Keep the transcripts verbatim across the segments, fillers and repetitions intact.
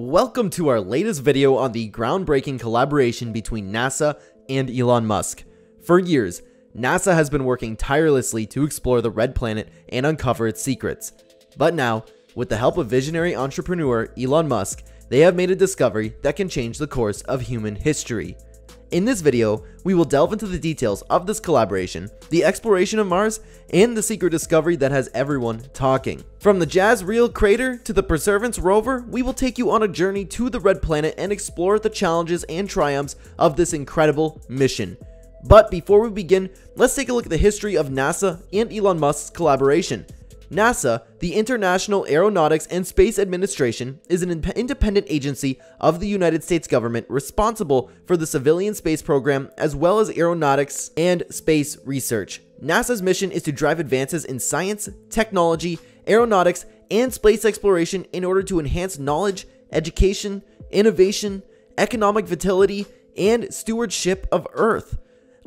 Welcome to our latest video on the groundbreaking collaboration between NASA and Elon Musk. For years, NASA has been working tirelessly to explore the red planet and uncover its secrets. But now, with the help of visionary entrepreneur Elon Musk, they have made a discovery that can change the course of human history. In this video, we will delve into the details of this collaboration, the exploration of Mars, and the secret discovery that has everyone talking. From the Jezreel Crater to the Perseverance Rover, we will take you on a journey to the Red Planet and explore the challenges and triumphs of this incredible mission. But before we begin, let's take a look at the history of NASA and Elon Musk's collaboration. NASA, the International Aeronautics and Space Administration, is an independent agency of the United States government responsible for the civilian space program as well as aeronautics and space research. NASA's mission is to drive advances in science, technology, aeronautics, and space exploration in order to enhance knowledge, education, innovation, economic vitality, and stewardship of Earth.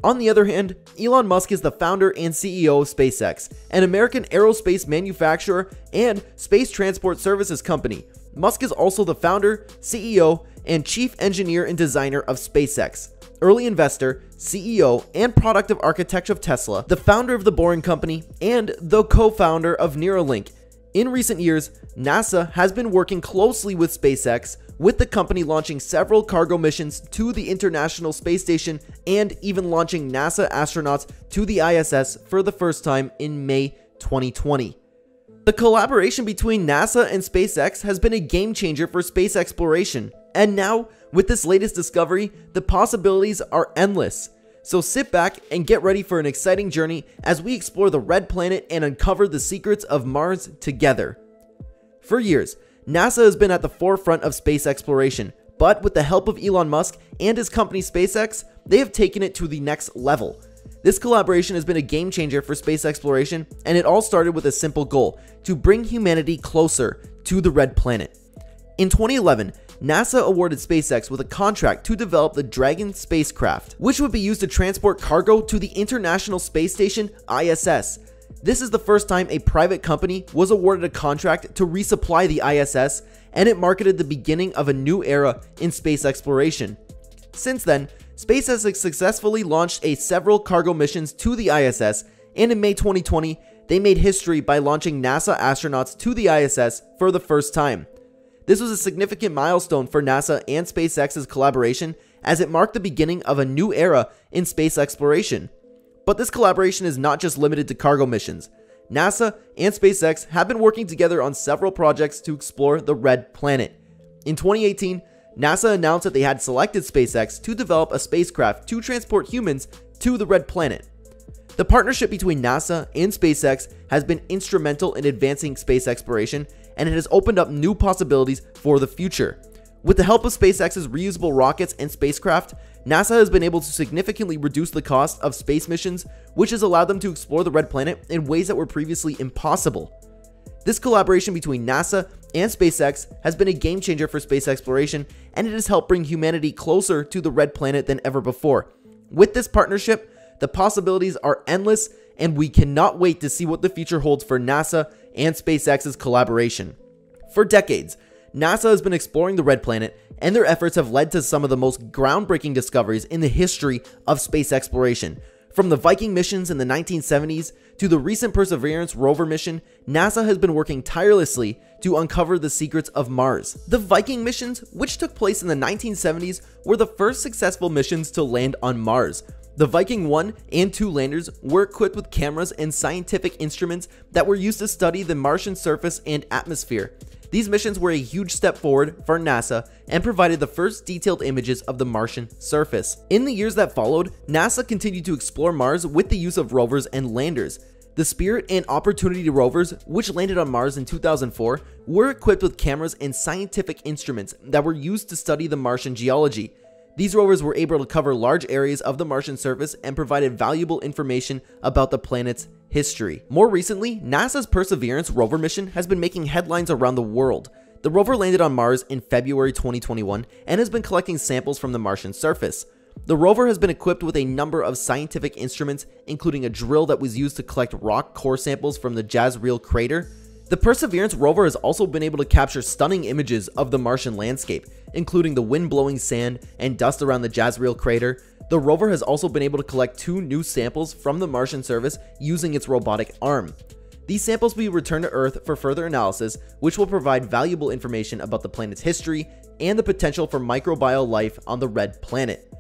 On the other hand, Elon Musk is the founder and C E O of SpaceX, an American aerospace manufacturer and space transport services company. Musk is also the founder, C E O, and chief engineer and designer of SpaceX, early investor, C E O, and product of architecture of Tesla, the founder of the Boring Company, and the co-founder of Neuralink. In recent years, NASA has been working closely with SpaceX, with the company launching several cargo missions to the International Space Station and even launching NASA astronauts to the I S S for the first time in May twenty twenty. The collaboration between NASA and SpaceX has been a game changer for space exploration, and now, with this latest discovery, the possibilities are endless. So sit back and get ready for an exciting journey as we explore the red planet and uncover the secrets of Mars together. For years, NASA has been at the forefront of space exploration, but with the help of Elon Musk and his company SpaceX, they have taken it to the next level. This collaboration has been a game changer for space exploration, and it all started with a simple goal: to bring humanity closer to the red planet. In twenty eleven, NASA awarded SpaceX with a contract to develop the Dragon spacecraft, which would be used to transport cargo to the International Space Station, I S S. This is the first time a private company was awarded a contract to resupply the I S S, and it marketed the beginning of a new era in space exploration. Since then, SpaceX has successfully launched a several cargo missions to the I S S, and in May twenty twenty, they made history by launching NASA astronauts to the I S S for the first time. This was a significant milestone for NASA and SpaceX's collaboration, as it marked the beginning of a new era in space exploration. But this collaboration is not just limited to cargo missions. NASA and SpaceX have been working together on several projects to explore the red planet. In twenty eighteen, NASA announced that they had selected SpaceX to develop a spacecraft to transport humans to the red planet. The partnership between NASA and SpaceX has been instrumental in advancing space exploration, and it has opened up new possibilities for the future. With the help of SpaceX's reusable rockets and spacecraft, NASA has been able to significantly reduce the cost of space missions, which has allowed them to explore the red planet in ways that were previously impossible. This collaboration between NASA and SpaceX has been a game changer for space exploration, and it has helped bring humanity closer to the red planet than ever before. With this partnership, the possibilities are endless, and we cannot wait to see what the future holds for NASA and SpaceX's collaboration. For decades, NASA has been exploring the red planet, and their efforts have led to some of the most groundbreaking discoveries in the history of space exploration. From the Viking missions in the nineteen seventies to the recent Perseverance Rover mission, NASA has been working tirelessly to uncover the secrets of Mars. The Viking missions, which took place in the nineteen seventies, were the first successful missions to land on Mars. The Viking one and two landers were equipped with cameras and scientific instruments that were used to study the Martian surface and atmosphere. These missions were a huge step forward for NASA and provided the first detailed images of the Martian surface. In the years that followed, NASA continued to explore Mars with the use of rovers and landers. The Spirit and Opportunity rovers, which landed on Mars in two thousand four, were equipped with cameras and scientific instruments that were used to study the Martian geology. These rovers were able to cover large areas of the Martian surface and provided valuable information about the planet's history. More recently, NASA's Perseverance rover mission has been making headlines around the world. The rover landed on Mars in February twenty twenty-one and has been collecting samples from the Martian surface. The rover has been equipped with a number of scientific instruments, including a drill that was used to collect rock core samples from the Jezreel Crater. The Perseverance rover has also been able to capture stunning images of the Martian landscape, including the wind-blowing sand and dust around the Jezreel crater. The rover has also been able to collect two new samples from the Martian surface using its robotic arm. These samples will be returned to Earth for further analysis, which will provide valuable information about the planet's history and the potential for microbial life on the red planet.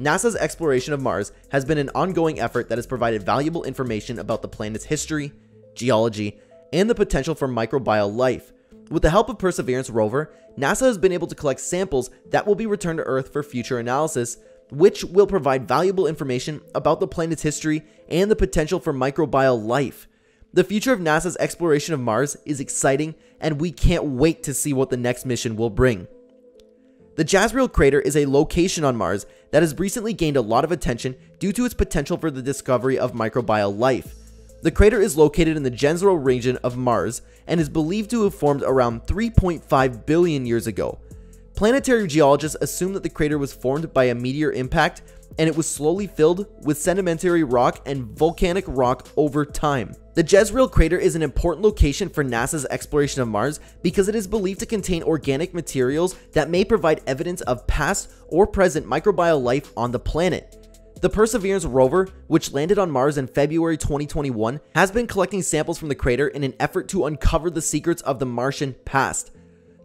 NASA's exploration of Mars has been an ongoing effort that has provided valuable information about the planet's history, geology, and the potential for microbial life. With the help of Perseverance rover, NASA has been able to collect samples that will be returned to Earth for future analysis, which will provide valuable information about the planet's history and the potential for microbial life. The future of NASA's exploration of Mars is exciting, and we can't wait to see what the next mission will bring. The Jezreel Crater is a location on Mars that has recently gained a lot of attention due to its potential for the discovery of microbial life. The crater is located in the Jezero region of Mars and is believed to have formed around three point five billion years ago. Planetary geologists assume that the crater was formed by a meteor impact, and it was slowly filled with sedimentary rock and volcanic rock over time. The Jezreel crater is an important location for NASA's exploration of Mars because it is believed to contain organic materials that may provide evidence of past or present microbial life on the planet. The Perseverance rover, which landed on Mars in February twenty twenty-one, has been collecting samples from the crater in an effort to uncover the secrets of the Martian past.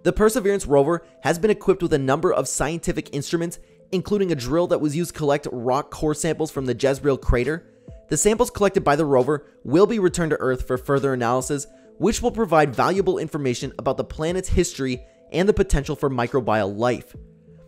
The Perseverance rover has been equipped with a number of scientific instruments, including a drill that was used to collect rock core samples from the Jezreel crater. The samples collected by the rover will be returned to Earth for further analysis, which will provide valuable information about the planet's history and the potential for microbial life.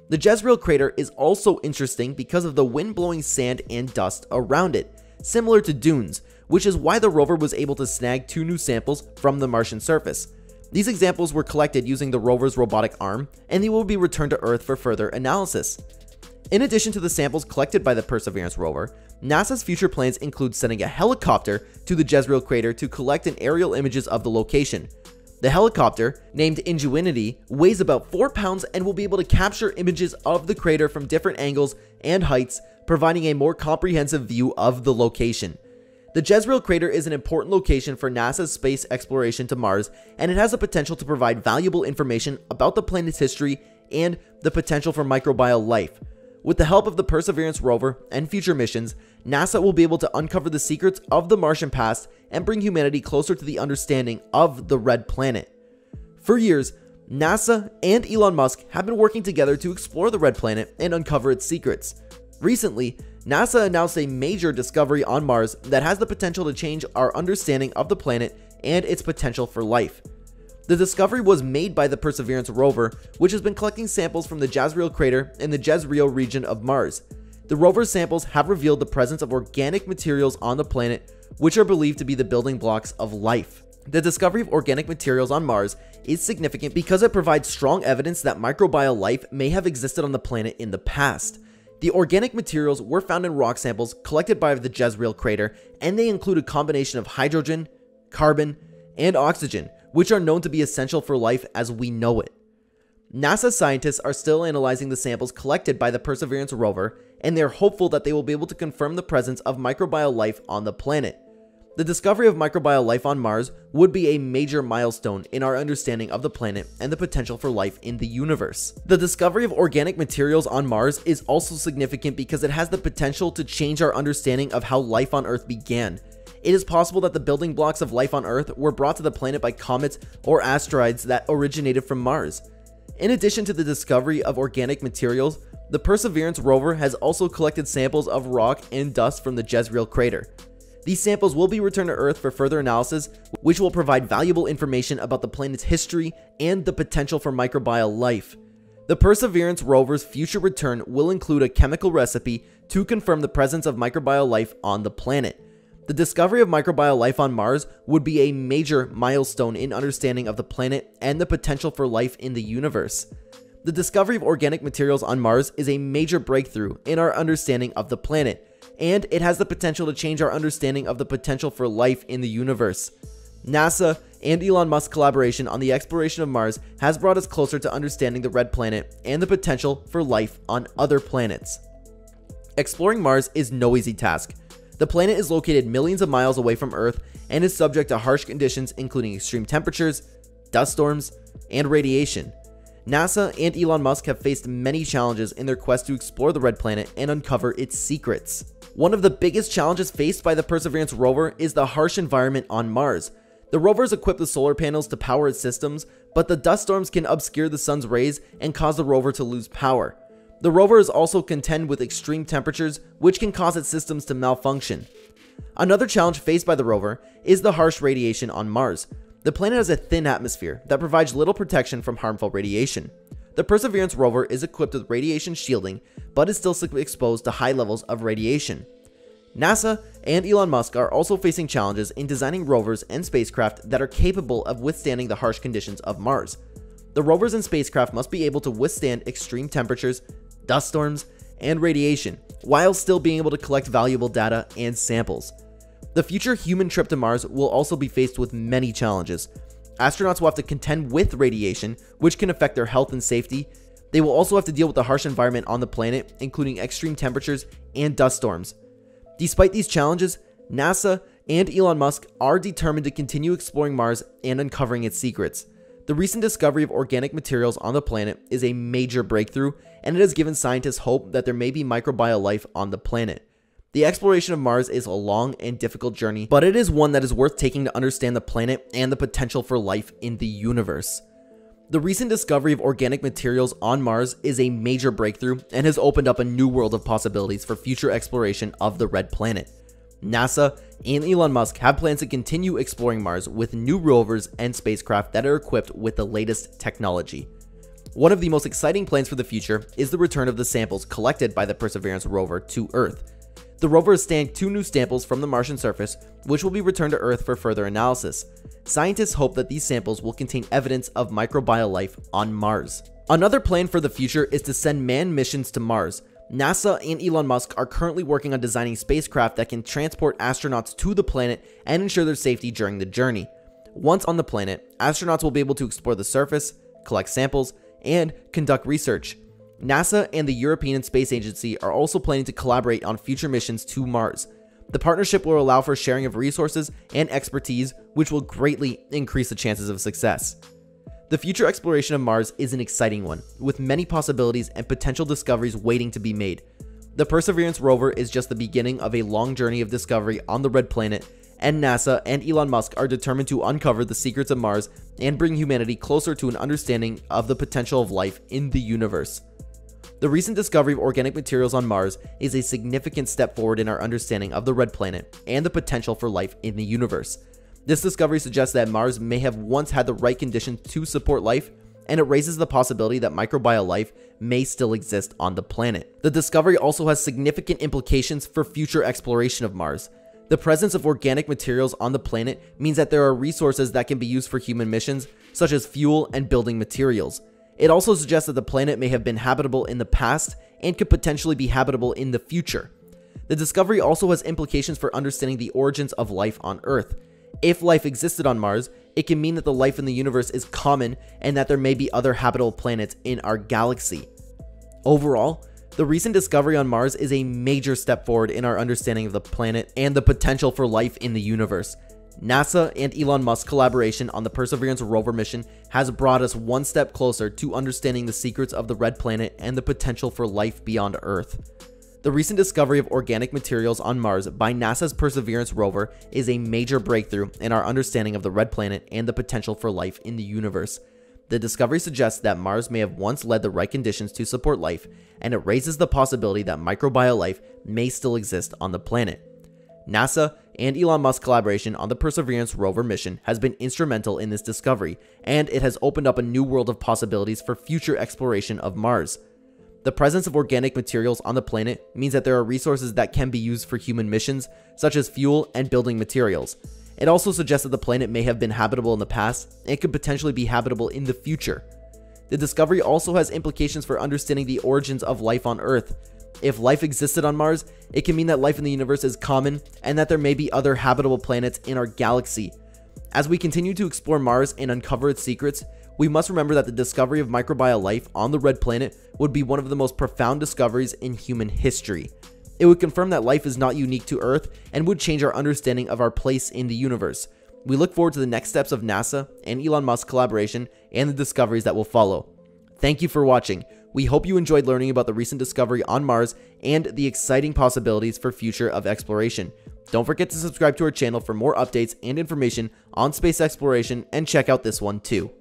The Jezreel crater is also interesting because of the wind-blowing sand and dust around it, similar to dunes, which is why the rover was able to snag two new samples from the Martian surface. These examples were collected using the rover's robotic arm, and they will be returned to Earth for further analysis. In addition to the samples collected by the Perseverance rover, NASA's future plans include sending a helicopter to the Jezreel crater to collect and aerial images of the location. The helicopter, named Ingenuity, weighs about four pounds and will be able to capture images of the crater from different angles and heights, providing a more comprehensive view of the location. The Jezreel crater is an important location for NASA's space exploration to Mars, and it has the potential to provide valuable information about the planet's history and the potential for microbial life. With the help of the Perseverance rover and future missions, NASA will be able to uncover the secrets of the Martian past and bring humanity closer to the understanding of the red planet. For years, NASA and Elon Musk have been working together to explore the red planet and uncover its secrets. Recently, NASA announced a major discovery on Mars that has the potential to change our understanding of the planet and its potential for life. The discovery was made by the Perseverance rover, which has been collecting samples from the Jezreel crater in the Jezreel region of Mars. The rover's samples have revealed the presence of organic materials on the planet, which are believed to be the building blocks of life. The discovery of organic materials on Mars is significant because it provides strong evidence that microbial life may have existed on the planet in the past. The organic materials were found in rock samples collected by the Jezreel crater, and they include a combination of hydrogen, carbon, and oxygen, which are known to be essential for life as we know it. NASA scientists are still analyzing the samples collected by the Perseverance rover, and they are hopeful that they will be able to confirm the presence of microbial life on the planet. The discovery of microbial life on Mars would be a major milestone in our understanding of the planet and the potential for life in the universe. The discovery of organic materials on Mars is also significant because it has the potential to change our understanding of how life on Earth began. It is possible that the building blocks of life on Earth were brought to the planet by comets or asteroids that originated from Mars. In addition to the discovery of organic materials, the Perseverance rover has also collected samples of rock and dust from the Jezreel crater. These samples will be returned to Earth for further analysis, which will provide valuable information about the planet's history and the potential for microbial life. The Perseverance rover's future return will include a chemical recipe to confirm the presence of microbial life on the planet. The discovery of microbial life on Mars would be a major milestone in understanding of the planet and the potential for life in the universe. The discovery of organic materials on Mars is a major breakthrough in our understanding of the planet, and it has the potential to change our understanding of the potential for life in the universe. NASA and Elon Musk's collaboration on the exploration of Mars has brought us closer to understanding the red planet and the potential for life on other planets. Exploring Mars is no easy task. The planet is located millions of miles away from Earth, and is subject to harsh conditions including extreme temperatures, dust storms, and radiation. NASA and Elon Musk have faced many challenges in their quest to explore the Red Planet and uncover its secrets. One of the biggest challenges faced by the Perseverance rover is the harsh environment on Mars. The rover is equipped with solar panels to power its systems, but the dust storms can obscure the sun's rays and cause the rover to lose power. The rover is also contended with extreme temperatures, which can cause its systems to malfunction. Another challenge faced by the rover is the harsh radiation on Mars. The planet has a thin atmosphere that provides little protection from harmful radiation. The Perseverance rover is equipped with radiation shielding, but is still exposed to high levels of radiation. NASA and Elon Musk are also facing challenges in designing rovers and spacecraft that are capable of withstanding the harsh conditions of Mars. The rovers and spacecraft must be able to withstand extreme temperatures, dust storms, and radiation, while still being able to collect valuable data and samples. The future human trip to Mars will also be faced with many challenges. Astronauts will have to contend with radiation, which can affect their health and safety. They will also have to deal with the harsh environment on the planet, including extreme temperatures and dust storms. Despite these challenges, NASA and Elon Musk are determined to continue exploring Mars and uncovering its secrets. The recent discovery of organic materials on the planet is a major breakthrough, and it has given scientists hope that there may be microbial life on the planet. The exploration of Mars is a long and difficult journey, but it is one that is worth taking to understand the planet and the potential for life in the universe. The recent discovery of organic materials on Mars is a major breakthrough and has opened up a new world of possibilities for future exploration of the Red Planet. NASA and Elon Musk have plans to continue exploring Mars with new rovers and spacecraft that are equipped with the latest technology. One of the most exciting plans for the future is the return of the samples collected by the Perseverance rover to Earth. The rover is stashing two new samples from the Martian surface, which will be returned to Earth for further analysis. Scientists hope that these samples will contain evidence of microbial life on Mars. Another plan for the future is to send manned missions to Mars. NASA and Elon Musk are currently working on designing spacecraft that can transport astronauts to the planet and ensure their safety during the journey. Once on the planet, astronauts will be able to explore the surface, collect samples, and conduct research. NASA and the European Space Agency are also planning to collaborate on future missions to Mars. The partnership will allow for sharing of resources and expertise, which will greatly increase the chances of success. The future exploration of Mars is an exciting one, with many possibilities and potential discoveries waiting to be made. The Perseverance rover is just the beginning of a long journey of discovery on the Red Planet, and NASA and Elon Musk are determined to uncover the secrets of Mars and bring humanity closer to an understanding of the potential of life in the universe. The recent discovery of organic materials on Mars is a significant step forward in our understanding of the Red Planet and the potential for life in the universe. This discovery suggests that Mars may have once had the right conditions to support life, and it raises the possibility that microbial life may still exist on the planet. The discovery also has significant implications for future exploration of Mars. The presence of organic materials on the planet means that there are resources that can be used for human missions, such as fuel and building materials. It also suggests that the planet may have been habitable in the past and could potentially be habitable in the future. The discovery also has implications for understanding the origins of life on Earth. If life existed on Mars, it can mean that the life in the universe is common and that there may be other habitable planets in our galaxy. Overall, the recent discovery on Mars is a major step forward in our understanding of the planet and the potential for life in the universe. NASA and Elon Musk's collaboration on the Perseverance rover mission has brought us one step closer to understanding the secrets of the Red Planet and the potential for life beyond Earth. The recent discovery of organic materials on Mars by NASA's Perseverance rover is a major breakthrough in our understanding of the Red Planet and the potential for life in the universe. The discovery suggests that Mars may have once had the right conditions to support life, and it raises the possibility that microbial life may still exist on the planet. NASA and Elon Musk's collaboration on the Perseverance rover mission has been instrumental in this discovery, and it has opened up a new world of possibilities for future exploration of Mars. The presence of organic materials on the planet means that there are resources that can be used for human missions, such as fuel and building materials. It also suggests that the planet may have been habitable in the past and could potentially be habitable in the future. The discovery also has implications for understanding the origins of life on Earth. If life existed on Mars, it can mean that life in the universe is common and that there may be other habitable planets in our galaxy. As we continue to explore Mars and uncover its secrets, we must remember that the discovery of microbial life on the Red Planet would be one of the most profound discoveries in human history. It would confirm that life is not unique to Earth and would change our understanding of our place in the universe. We look forward to the next steps of NASA and Elon Musk collaboration and the discoveries that will follow. Thank you for watching. We hope you enjoyed learning about the recent discovery on Mars and the exciting possibilities for future of exploration. Don't forget to subscribe to our channel for more updates and information on space exploration, and check out this one too.